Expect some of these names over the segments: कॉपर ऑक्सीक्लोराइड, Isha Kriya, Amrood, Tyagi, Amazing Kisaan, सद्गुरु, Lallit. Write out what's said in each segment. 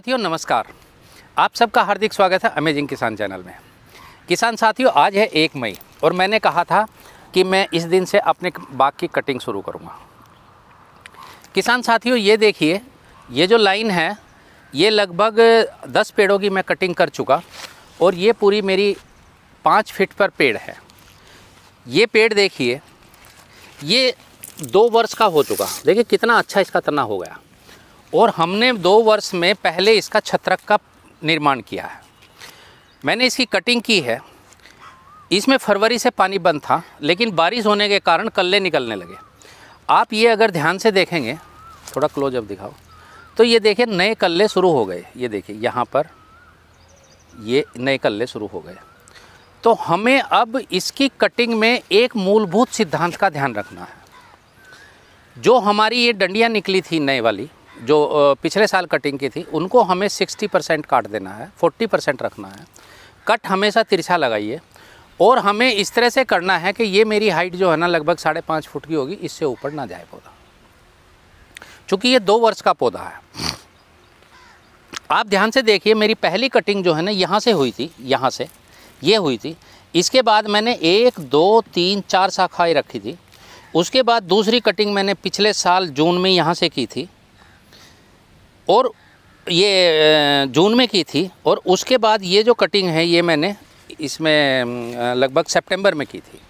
साथियों नमस्कार, आप सबका हार्दिक स्वागत है अमेजिंग किसान चैनल में। किसान साथियों, आज है 1 मई और मैंने कहा था कि मैं इस दिन से अपने बाग की कटिंग शुरू करूंगा। किसान साथियों, ये देखिए, ये जो लाइन है ये लगभग 10 पेड़ों की मैं कटिंग कर चुका और ये पूरी मेरी 5 फीट पर पेड़ है। ये पेड़ देखिए, ये 2 वर्ष का हो चुका। देखिए कितना अच्छा इसका तना हो गया और हमने 2 वर्ष में पहले इसका छत्रक का निर्माण किया है। मैंने इसकी कटिंग की है। इसमें फरवरी से पानी बंद था लेकिन बारिश होने के कारण कल्ले निकलने लगे। आप ये अगर ध्यान से देखेंगे, थोड़ा क्लोजअप दिखाओ, तो ये देखिए नए कल्ले शुरू हो गए। ये देखिए यहाँ पर ये नए कल्ले शुरू हो गए। तो हमें अब इसकी कटिंग में एक मूलभूत सिद्धांत का ध्यान रखना है। जो हमारी ये डंडियाँ निकली थी नए वाली, जो पिछले साल कटिंग की थी, उनको हमें 60% काट देना है, 40% रखना है। कट हमेशा तिरछा लगाइए और हमें इस तरह से करना है कि ये मेरी हाइट जो है ना लगभग 5.5 फुट की होगी, इससे ऊपर ना जाए पौधा, क्योंकि ये 2 वर्ष का पौधा है। आप ध्यान से देखिए, मेरी पहली कटिंग जो है ना यहाँ से हुई थी, यहाँ से ये हुई थी। इसके बाद मैंने 1, 2, 3, 4 शाखाएँ रखी थी। उसके बाद दूसरी कटिंग मैंने पिछले साल जून में यहाँ से की थी और ये जून में की थी। और उसके बाद ये जो कटिंग है ये मैंने इसमें लगभग सितंबर में की थी।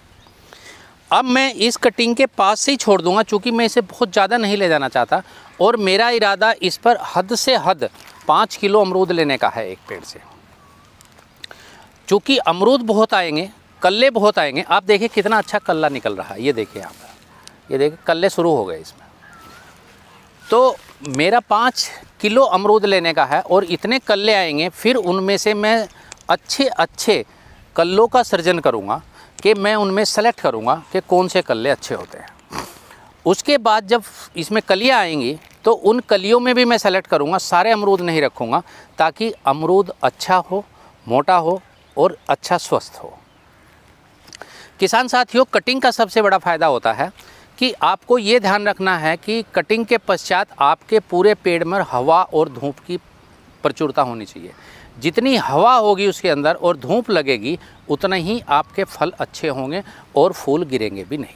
अब मैं इस कटिंग के पास से ही छोड़ दूंगा, क्योंकि मैं इसे बहुत ज़्यादा नहीं ले जाना चाहता और मेरा इरादा इस पर हद से हद 5 किलो अमरूद लेने का है एक पेड़ से, क्योंकि अमरूद बहुत आएंगे, कल्ले बहुत आएंगे। आप देखिए कितना अच्छा कल्ला निकल रहा है। ये देखिए यहाँ पर, ये देखिए कल्ले शुरू हो गए इसमें। तो मेरा 5 किलो अमरूद लेने का है और इतने कल्ले आएंगे, फिर उनमें से मैं अच्छे अच्छे कल्लों का सृजन करूंगा कि मैं उनमें सेलेक्ट करूंगा कि कौन से कल्ले अच्छे होते हैं। उसके बाद जब इसमें कलियाँ आएंगी तो उन कलियों में भी मैं सेलेक्ट करूंगा, सारे अमरूद नहीं रखूंगा, ताकि अमरूद अच्छा हो, मोटा हो और अच्छा स्वस्थ हो। किसान साथियों, कटिंग का सबसे बड़ा फ़ायदा होता है कि आपको ये ध्यान रखना है कि कटिंग के पश्चात आपके पूरे पेड़ में हवा और धूप की प्रचुरता होनी चाहिए। जितनी हवा होगी उसके अंदर और धूप लगेगी, उतना ही आपके फल अच्छे होंगे और फूल गिरेंगे भी नहीं।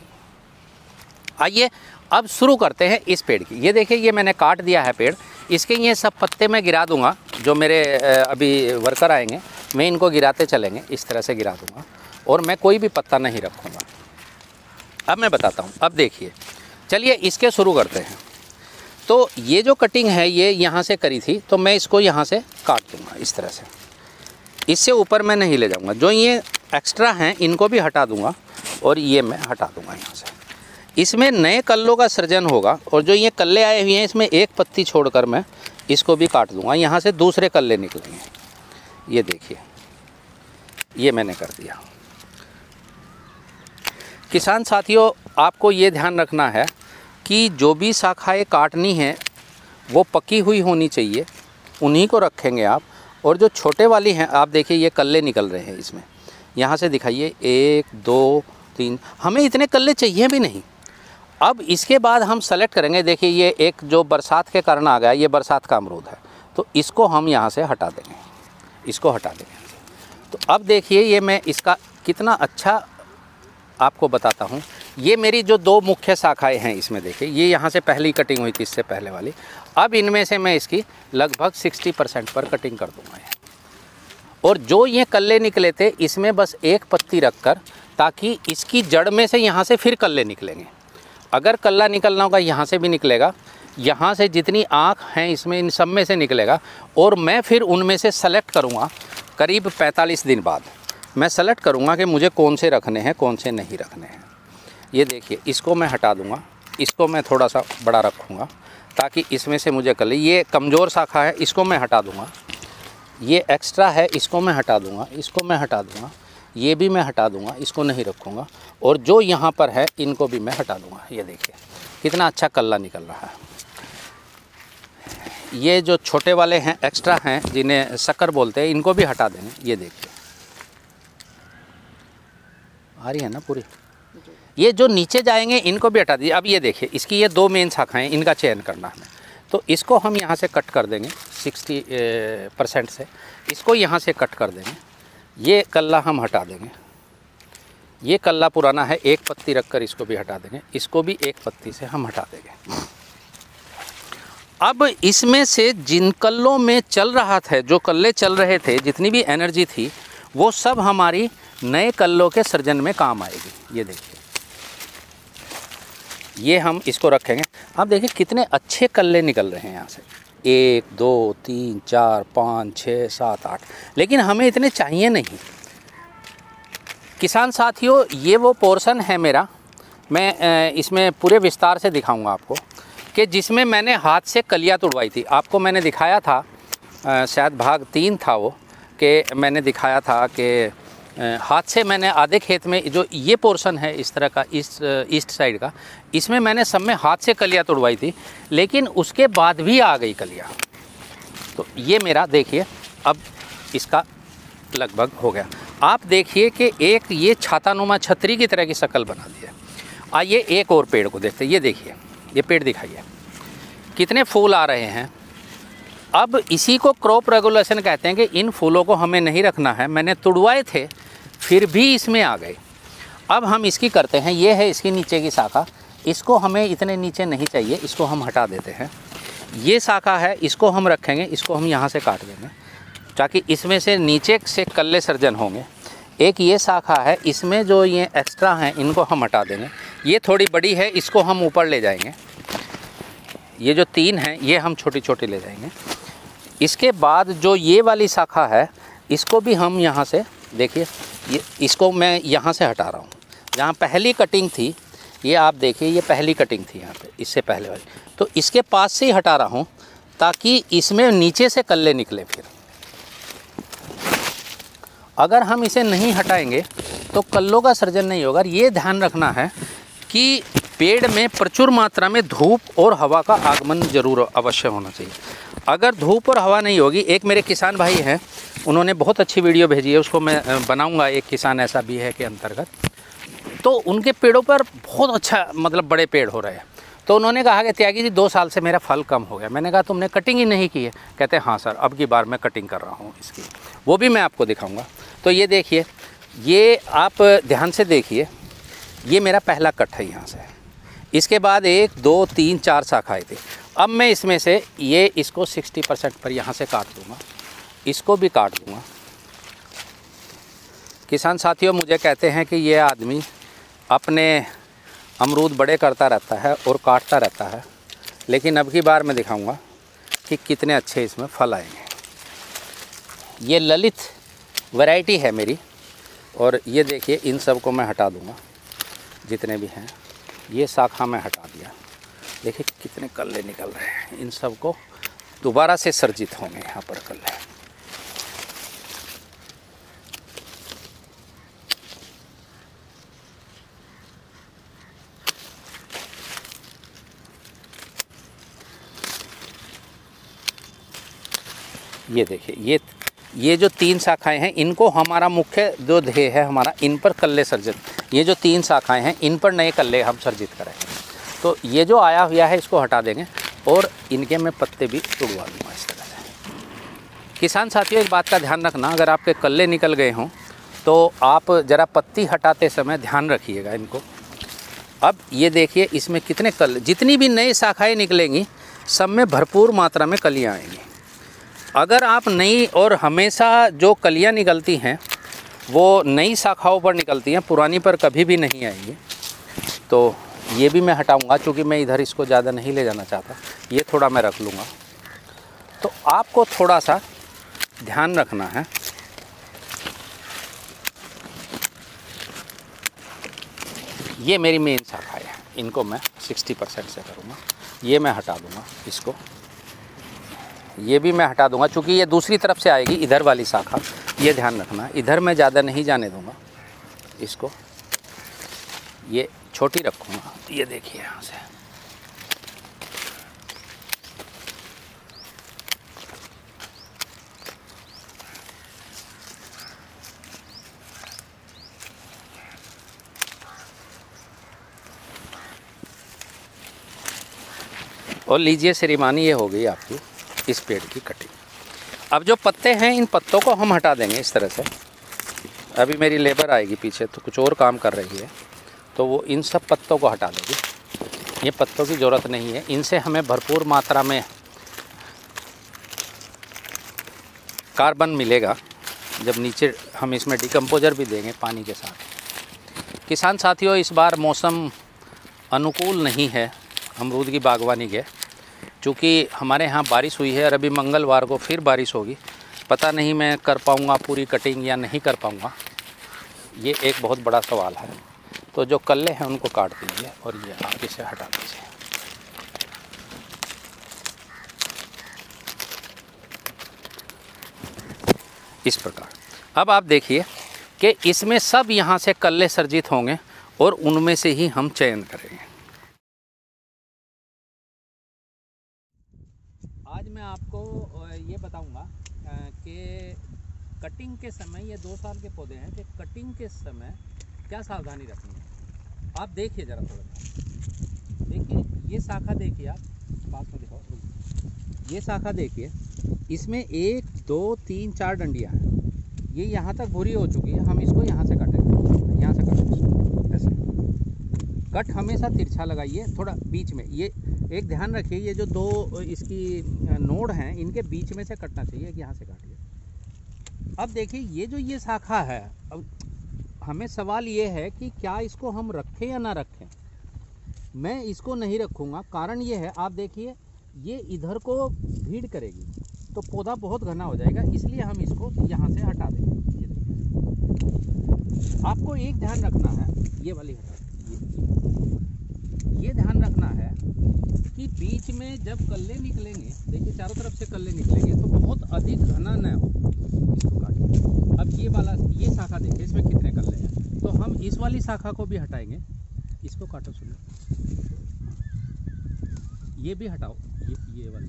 आइए अब शुरू करते हैं इस पेड़ की। ये देखिए, ये मैंने काट दिया है पेड़। इसके ये सब पत्ते मैं गिरा दूंगा। जो मेरे अभी वर्कर आएंगे, मैं इनको गिराते चलेंगे, इस तरह से गिरा दूँगा और मैं कोई भी पत्ता नहीं रखूँगा। अब मैं बताता हूँ। अब देखिए, चलिए इसके शुरू करते हैं। तो ये जो कटिंग है ये यहाँ से करी थी, तो मैं इसको यहाँ से काट दूँगा इस तरह से। इससे ऊपर मैं नहीं ले जाऊँगा। जो ये एक्स्ट्रा हैं इनको भी हटा दूँगा और ये मैं हटा दूँगा यहाँ से। इसमें नए कल्लों का सृजन होगा और जो ये कल्ले आए हुए हैं इसमें एक पत्ती छोड़कर मैं इसको भी काट दूँगा। यहाँ से दूसरे कल्ले निकलेंगे। ये देखिए, ये मैंने कर दिया। किसान साथियों, आपको ये ध्यान रखना है कि जो भी शाखाएँ काटनी हैं वो पकी हुई होनी चाहिए, उन्हीं को रखेंगे आप। और जो छोटे वाली हैं, आप देखिए ये कल्ले निकल रहे हैं इसमें। यहाँ से दिखाइए, 1, 2, 3, हमें इतने कल्ले चाहिए भी नहीं। अब इसके बाद हम सेलेक्ट करेंगे। देखिए ये एक जो बरसात के कारण आ गया, ये बरसात का अमरूद है, तो इसको हम यहाँ से हटा देंगे, इसको हटा देंगे। तो अब देखिए ये मैं इसका कितना अच्छा आपको बताता हूँ। ये मेरी जो 2 मुख्य शाखाएँ हैं इसमें देखिए, ये यहाँ से पहली कटिंग हुई थी, इससे पहले वाली। अब इनमें से मैं इसकी लगभग 60% पर कटिंग कर दूँगा। और जो ये कल्ले निकले थे इसमें बस एक पत्ती रखकर, ताकि इसकी जड़ में से यहाँ से फिर कल्ले निकलेंगे। अगर कल्ला निकलना होगा यहाँ से भी निकलेगा, यहाँ से जितनी आँख हैं इसमें इन सब में से निकलेगा। और मैं फिर उनमें से सेलेक्ट करूँगा। करीब 45 दिन बाद मैं सेलेक्ट करूँगा कि मुझे कौन से रखने हैं, कौन से नहीं रखने हैं। ये देखिए, इसको मैं हटा दूँगा, इसको मैं थोड़ा सा बड़ा रखूँगा ताकि इसमें से मुझे कल, ये कमज़ोर शाखा है इसको मैं हटा दूँगा, ये एक्स्ट्रा है इसको मैं हटा दूँगा, इसको मैं हटा दूँगा, ये भी मैं हटा दूँगा, इसको नहीं रखूँगा। और जो यहाँ पर है इनको भी मैं हटा दूँगा। ये देखिए कितना अच्छा कल्ला निकल रहा है। ये जो छोटे वाले हैं एक्स्ट्रा हैं, जिन्हें शक्कर बोलते हैं, इनको भी हटा देंगे। ये देखिए आ रही है ना पूरी। ये जो नीचे जाएंगे इनको भी हटा दीजिए। अब ये देखिए, इसकी ये 2 मेन शाखाएँ, इनका चयन करना है। तो इसको हम यहाँ से कट कर देंगे, 60% से इसको यहाँ से कट कर देंगे। ये कल्ला हम हटा देंगे, ये कल्ला पुराना है, एक पत्ती रखकर इसको भी हटा देंगे, इसको भी एक पत्ती से हम हटा देंगे। अब इसमें से जिन कल्लों में चल रहा था, जो कल्ले चल रहे थे, जितनी भी एनर्जी थी वो सब हमारी नए कल्लों के सर्जन में काम आएगी। ये देखिए, ये हम इसको रखेंगे। अब देखिए कितने अच्छे कल्ले निकल रहे हैं यहाँ से, 1 2 3 4 5 6 7 8। लेकिन हमें इतने चाहिए नहीं। किसान साथियों, ये वो पोर्शन है मेरा, मैं इसमें पूरे विस्तार से दिखाऊंगा आपको, कि जिसमें मैंने हाथ से कलियाँ तुड़वाई थी। आपको मैंने दिखाया था, शायद भाग 3 था वो, कि मैंने दिखाया था कि हाथ से मैंने आधे खेत में जो ये पोर्शन है इस तरह का, इस ईस्ट साइड का, इसमें मैंने सब में हाथ से कलियाँ तुड़वाई थी, लेकिन उसके बाद भी आ गई कलियाँ। तो ये मेरा देखिए अब इसका लगभग हो गया। आप देखिए कि एक ये छातानुमा छतरी की तरह की शक्ल बना दी है। आइए एक और पेड़ को देखते हैं। ये देखिए, ये पेड़ दिखाइए, कितने फूल आ रहे हैं। अब इसी को क्रॉप रेगुलेशन कहते हैं, कि इन फूलों को हमें नहीं रखना है, मैंने तुड़वाए थे फिर भी इसमें आ गए। अब हम इसकी करते हैं, ये है इसकी नीचे की शाखा, इसको हमें इतने नीचे नहीं चाहिए, इसको हम हटा देते हैं। ये शाखा है, इसको हम रखेंगे, इसको हम यहाँ से काट देंगे ताकि इसमें से नीचे से कल्ले सर्जन होंगे। एक ये शाखा है, इसमें जो ये एक्स्ट्रा हैं इनको हम हटा देंगे। ये थोड़ी बड़ी है, इसको हम ऊपर ले जाएंगे। ये जो 3 हैं ये हम छोटी छोटी ले जाएंगे। इसके बाद जो ये वाली शाखा है इसको भी हम यहाँ से, देखिए ये, इसको मैं यहाँ से हटा रहा हूँ। जहाँ पहली कटिंग थी, ये आप देखिए, ये पहली कटिंग थी यहाँ पे, इससे पहले वाली, तो इसके पास से ही हटा रहा हूँ ताकि इसमें नीचे से कल्ले निकले। फिर अगर हम इसे नहीं हटाएंगे तो कल्लों का सर्जन नहीं होगा। ये ध्यान रखना है कि पेड़ में प्रचुर मात्रा में धूप और हवा का आगमन जरूर अवश्य होना चाहिए। अगर धूप और हवा नहीं होगी, एक मेरे किसान भाई हैं, उन्होंने बहुत अच्छी वीडियो भेजी है, उसको मैं बनाऊंगा, एक किसान ऐसा भी है के अंतर्गत, तो उनके पेड़ों पर बहुत अच्छा, मतलब बड़े पेड़ हो रहे हैं। तो उन्होंने कहा कि त्यागी जी 2 साल से मेरा फल कम हो गया। मैंने कहा तुमने कटिंग ही नहीं की है। कहते हाँ सर, अब की बार मैं कटिंग कर रहा हूँ इसकी, वो भी मैं आपको दिखाऊंगा। तो ये देखिए, ये आप ध्यान से देखिए, ये मेरा पहला कट है यहाँ से। इसके बाद 1 2 3 4 शाखाएँ थी। अब मैं इसमें से ये, इसको 60% पर यहाँ से काट दूँगा, इसको भी काट दूँगा। किसान साथियों, मुझे कहते हैं कि ये आदमी अपने अमरूद बड़े करता रहता है और काटता रहता है, लेकिन अब की बार मैं दिखाऊंगा कि कितने अच्छे इसमें फल आएंगे। ये ललित वैरायटी है मेरी, और ये देखिए इन सब को मैं हटा दूंगा जितने भी हैं। ये शाखा मैं हटा दिया, देखिए कितने कल्ले निकल रहे हैं। इन सब को दोबारा से सर्जित होंगे यहाँ पर कल्ले। ये देखिए, ये जो 3 शाखाएं हैं, इनको हमारा मुख्य जो ध्येय है हमारा, इन पर कल्ले सर्जित, ये जो 3 शाखाएं हैं इन पर नए कल्ले हम सर्जित करेंगे। तो ये जो आया हुआ है इसको हटा देंगे, और इनके मैं पत्ते भी तुड़वा दूँगा इस तरह से। किसान साथियों, एक बात का ध्यान रखना, अगर आपके कल्ले निकल गए हों तो आप ज़रा पत्ती हटाते समय ध्यान रखिएगा इनको। अब ये देखिए इसमें कितने कल्ले, जितनी भी नई शाखाएँ निकलेंगी सब में भरपूर मात्रा में कलियाँ आएँगी। अगर आप नई, और हमेशा जो कलियां निकलती हैं वो नई शाखाओं पर निकलती हैं, पुरानी पर कभी भी नहीं आएंगी। तो ये भी मैं हटाऊंगा, क्योंकि मैं इधर इसको ज़्यादा नहीं ले जाना चाहता, ये थोड़ा मैं रख लूँगा। तो आपको थोड़ा सा ध्यान रखना है। ये मेरी मेन शाखाएँ हैं, इनको मैं 60% से करूँगा। ये मैं हटा दूँगा, इसको ये भी मैं हटा दूंगा, क्योंकि ये दूसरी तरफ से आएगी, इधर वाली शाखा, ये ध्यान रखना। इधर मैं ज़्यादा नहीं जाने दूंगा इसको, ये छोटी रखूँगा। ये देखिए यहाँ से, और लीजिए श्रीमानी, ये हो गई आपकी इस पेड़ की कटिंग। अब जो पत्ते हैं इन पत्तों को हम हटा देंगे इस तरह से। अभी मेरी लेबर आएगी पीछे तो कुछ और काम कर रही है, तो वो इन सब पत्तों को हटा देगी। ये पत्तों की ज़रूरत नहीं है, इनसे हमें भरपूर मात्रा में कार्बन मिलेगा जब नीचे हम इसमें डिकम्पोजर भी देंगे पानी के साथ। किसान साथियों, इस बार मौसम अनुकूल नहीं है अमरूद की बागवानी के, क्योंकि हमारे यहाँ बारिश हुई है और अभी मंगलवार को फिर बारिश होगी। पता नहीं मैं कर पाऊँगा पूरी कटिंग या नहीं कर पाऊँगा, ये एक बहुत बड़ा सवाल है। तो जो कल्ले हैं उनको काट दीजिए और ये आप इसे हटा दीजिए। इस प्रकार अब आप देखिए कि इसमें सब यहाँ से कल्ले सर्जित होंगे और उनमें से ही हम चयन करेंगे। आज मैं आपको ये बताऊंगा कि कटिंग के समय, ये 2 साल के पौधे हैं, कि कटिंग के समय क्या सावधानी रखनी है। आप देखिए ज़रा, थोड़ा देखिए, ये शाखा देखिए, आप पास में दिखाओ, ये शाखा देखिए, इसमें 1 2 3 4 डंडियाँ हैं। ये यहाँ तक भूरी हो चुकी है, हम इसको यहाँ से काटेंगे, यहाँ से काटेंगे, ऐसे। कट हमेशा तिरछा लगाइए, थोड़ा बीच में। ये एक ध्यान रखिए, ये जो 2 इसकी नोड हैं इनके बीच में से कटना चाहिए, यहाँ से काटिए। अब देखिए ये जो ये शाखा है, अब हमें सवाल ये है कि क्या इसको हम रखें या ना रखें। मैं इसको नहीं रखूँगा, कारण ये है, आप देखिए ये इधर को भीड़ करेगी तो पौधा बहुत घना हो जाएगा, इसलिए हम इसको यहाँ से हटा देंगे। ये देखिए, आपको एक ध्यान रखना है, ये वाली हटा, ये ध्यान रखना है कि बीच में जब कल्ले निकलेंगे, देखिए चारों तरफ से कल्ले निकलेंगे तो बहुत अधिक घना न हो, इसको काटिए। अब ये वाला, ये शाखा देखिए इसमें कितने कल्ले हैं, तो हम इस वाली शाखा को भी हटाएंगे। इसको काटो, सुनो, ये भी हटाओ, ये वाली,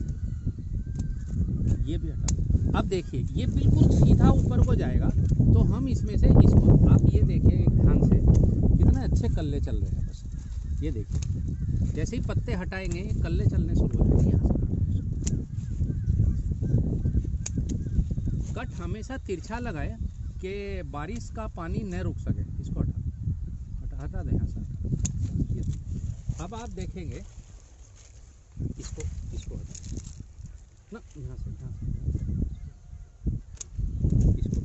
ये भी हटा। अब देखिए ये बिल्कुल सीधा ऊपर को जाएगा, तो हम इसमें से इसको, आप ये देखिए एक ध्यान से, कितने अच्छे कल्ले चल रहे हैं। बस ये देखिए, जैसे ही पत्ते हटाएंगे कल्ले चलने शुरू हो जाएंगे। यहाँ से कट हमेशा तिरछा लगाए कि बारिश का पानी न रुक सके। इसको हटा दें यहाँ से। अब आप देखेंगे इसको हटा ना, यहाँ से इसको,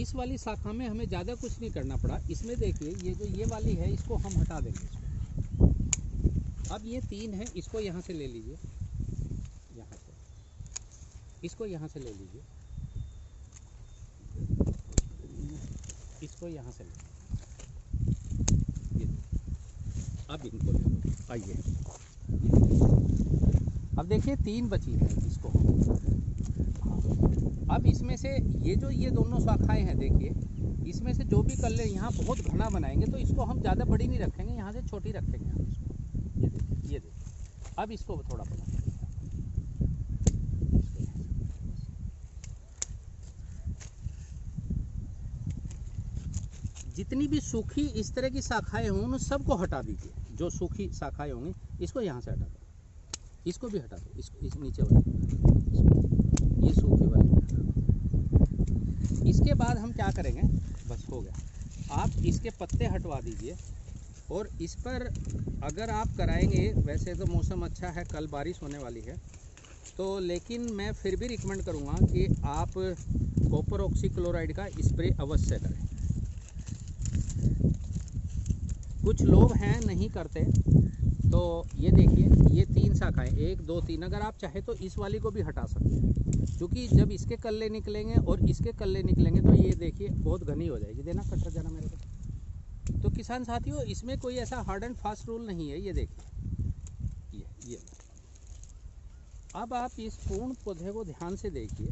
इस वाली शाखा में हमें ज़्यादा कुछ नहीं करना पड़ा। इसमें देखिए ये जो ये वाली है इसको हम हटा देंगे, इसको। अब ये 3 है, इसको यहाँ से ले लीजिए, यहाँ से इसको यहाँ से ले लीजिए, इसको यहाँ से ले लीजिए। अब इनको आइए, अब देखिए 3 बची है, इसको। अब इसमें से ये जो ये दोनों शाखाएं हैं, देखिए इसमें से जो भी कल्ले यहाँ बहुत घना बनाएंगे, तो इसको हम ज़्यादा बड़ी नहीं रखेंगे, यहाँ से छोटी रखेंगे हम इसको। ये देखिए, ये देखिए। अब इसको थोड़ा जितनी भी सूखी इस तरह की शाखाएं हों उन सबको हटा दीजिए। जो सूखी शाखाएं होंगी इसको यहाँ से हटा दो, इसको भी हटा दो, इसको, इस नीचे वाली, ये सूखी वाली। इसके बाद हम क्या करेंगे, बस हो गया, आप इसके पत्ते हटवा दीजिए। और इस पर अगर आप कराएंगे, वैसे तो मौसम अच्छा है, कल बारिश होने वाली है, तो लेकिन मैं फिर भी रिकमेंड करूँगा कि आप कॉपर ऑक्सीक्लोराइड का स्प्रे अवश्य करें। कुछ लोग हैं नहीं करते, तो ये देखिए ये 3 शाखाएँ, 1 2 3, अगर आप चाहे तो इस वाली को भी हटा सकते हैं, क्योंकि जब इसके कल्ले निकलेंगे और इसके कल्ले निकलेंगे तो ये देखिए बहुत घनी हो जाएगी। देना कटर जाना मेरे को। तो किसान साथियों, इसमें कोई ऐसा हार्ड एंड फास्ट रूल नहीं है। ये देखिए, ये अब आप इस पूर्ण पौधे को ध्यान से देखिए।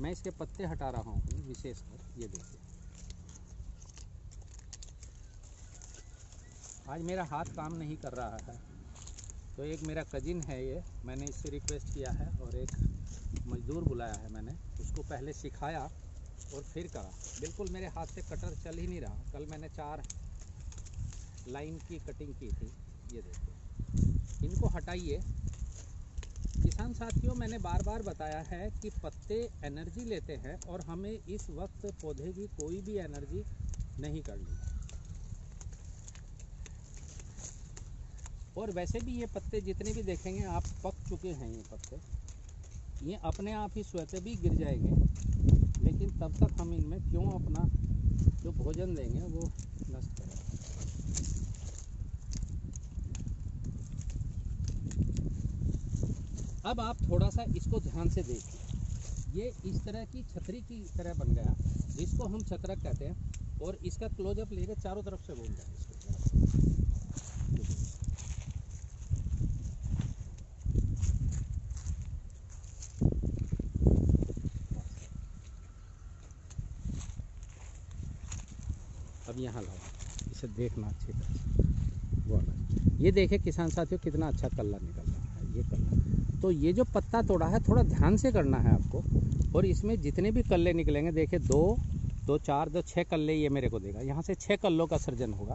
मैं इसके पत्ते हटा रहा हूँ विशेषकर, ये देखिए। आज मेरा हाथ काम नहीं कर रहा है, तो एक मेरा कजिन है, ये मैंने इससे रिक्वेस्ट किया है, और एक मजदूर बुलाया है मैंने, उसको पहले सिखाया और फिर करा। बिल्कुल मेरे हाथ से कटर चल ही नहीं रहा। कल मैंने 4 लाइन की कटिंग की थी, ये देखो। इनको हटाइए। किसान साथियों, मैंने बार बार बताया है कि पत्ते एनर्जी लेते हैं और हमें इस वक्त पौधे की कोई भी एनर्जी नहीं करनी। और वैसे भी ये पत्ते जितने भी देखेंगे आप पक चुके हैं, ये पत्ते ये अपने आप ही स्वतः भी गिर जाएंगे, लेकिन तब तक हम इनमें क्यों अपना जो भोजन देंगे वो नष्ट करेंगे। अब आप थोड़ा सा इसको ध्यान से देखिए, ये इस तरह की छतरी की तरह बन गया जिसको हम छतरक कहते हैं, और इसका क्लोजअप लेकर चारों तरफ से घूम जाए। अब यहाँ लाओ, इसे देखना अच्छी तरह से, बहुत ये देखे किसान साथियों कितना अच्छा कल्ला निकल रहा है। ये कल्ला तो ये जो पत्ता तोड़ा है थोड़ा ध्यान से करना है आपको, और इसमें जितने भी कल्ले निकलेंगे देखिए दो चार दो छः कल्ले ये मेरे को देगा। यहाँ से 6 कल्लों का सर्जन होगा,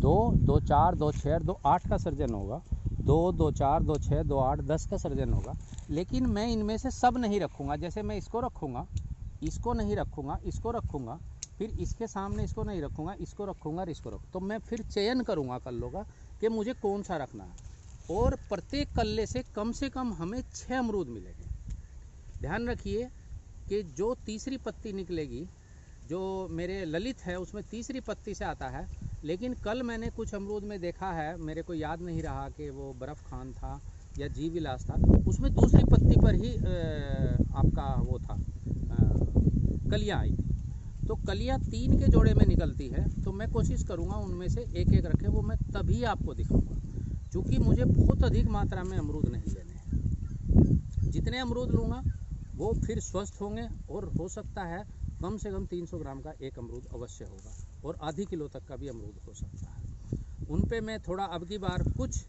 2 2 4 2 6 2 8 का सर्जन होगा, 2 2 4 2 6 2 8 10 का सर्जन होगा। लेकिन मैं इनमें से सब नहीं रखूँगा, जैसे मैं इसको रखूँगा, इसको नहीं रखूँगा, इसको रखूँगा, फिर इसके सामने इसको नहीं रखूँगा, इसको रखूँगा और इसको रखूँ। तो मैं फिर चयन करूँगा कल्लों का कि मुझे कौन सा रखना है, और प्रत्येक कल्ले से कम हमें 6 अमरूद मिलेंगे। ध्यान रखिए कि जो तीसरी पत्ती निकलेगी, जो मेरे ललित है उसमें तीसरी पत्ती से आता है, लेकिन कल मैंने कुछ अमरूद में देखा है, मेरे को याद नहीं रहा कि वो बर्फ़ खान था या जी विलास था, उसमें दूसरी पत्ती पर ही आपका वो था कलियाँ आई। तो कलियाँ 3 के जोड़े में निकलती है, तो मैं कोशिश करूँगा उनमें से एक एक रखें, वो मैं तभी आपको दिखाऊँगा, क्योंकि मुझे बहुत अधिक मात्रा में अमरूद नहीं लेने हैं। जितने अमरूद लूँगा वो फिर स्वस्थ होंगे, और हो सकता है कम से कम 300 ग्राम का एक अमरूद अवश्य होगा, और आधी किलो तक का भी अमरूद हो सकता है। उन पे मैं थोड़ा अब की बार कुछ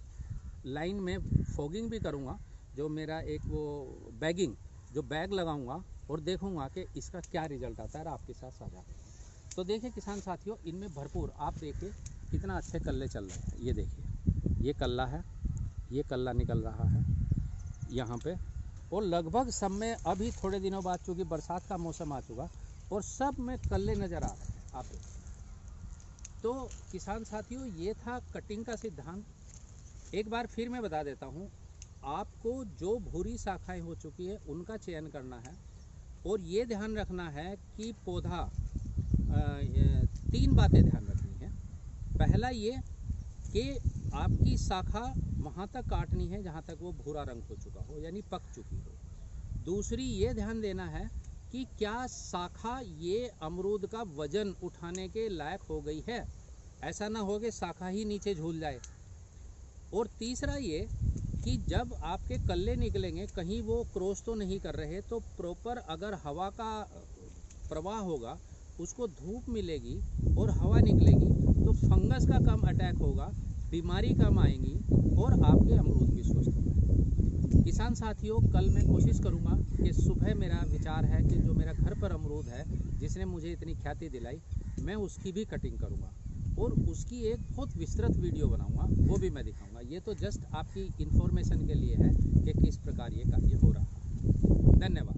लाइन में फॉगिंग भी करूँगा, जो मेरा एक वो बैगिंग जो बैग लगाऊँगा, और देखूँगा कि इसका क्या रिजल्ट आता है, आपके साथ साझा करूँगा। तो देखिए किसान साथियों, इनमें भरपूर, आप देखिए कितना अच्छे कल्ले चल रहे हैं। ये देखिए ये कल्ला है, ये कल्ला निकल रहा है यहाँ पे, और लगभग सब में अभी थोड़े दिनों बाद चूँकि बरसात का मौसम आ चुका, और सब में कल्ले नज़र आ रहे हैं आप देखिए। तो किसान साथियों, ये था कटिंग का सिद्धांत। एक बार फिर मैं बता देता हूँ आपको, जो भूरी शाखाएं हो चुकी है उनका चयन करना है, और ये ध्यान रखना है कि पौधा 3 बातें ध्यान रखनी है। पहला ये कि आपकी शाखा वहाँ तक काटनी है जहाँ तक वो भूरा रंग हो चुका हो, यानी पक चुकी हो। दूसरी ये ध्यान देना है कि क्या शाखा ये अमरूद का वजन उठाने के लायक हो गई है, ऐसा ना हो कि शाखा ही नीचे झूल जाए। और तीसरा ये कि जब आपके कल्ले निकलेंगे कहीं वो क्रॉस तो नहीं कर रहे, तो प्रॉपर अगर हवा का प्रवाह होगा, उसको धूप मिलेगी और हवा निकलेगी, तो फंगस का कम अटैक होगा, बीमारी कम आएंगी, और आपके अमरूद भी स्वस्थ होंगे। किसान साथियों, कल मैं कोशिश करूंगा कि सुबह मेरा विचार है कि जो मेरा घर पर अमरूद है जिसने मुझे इतनी ख्याति दिलाई, मैं उसकी भी कटिंग करूंगा, और उसकी एक बहुत विस्तृत वीडियो बनाऊंगा, वो भी मैं दिखाऊंगा। ये तो जस्ट आपकी इन्फॉर्मेशन के लिए है कि किस प्रकार ये कार्य हो रहा है। धन्यवाद।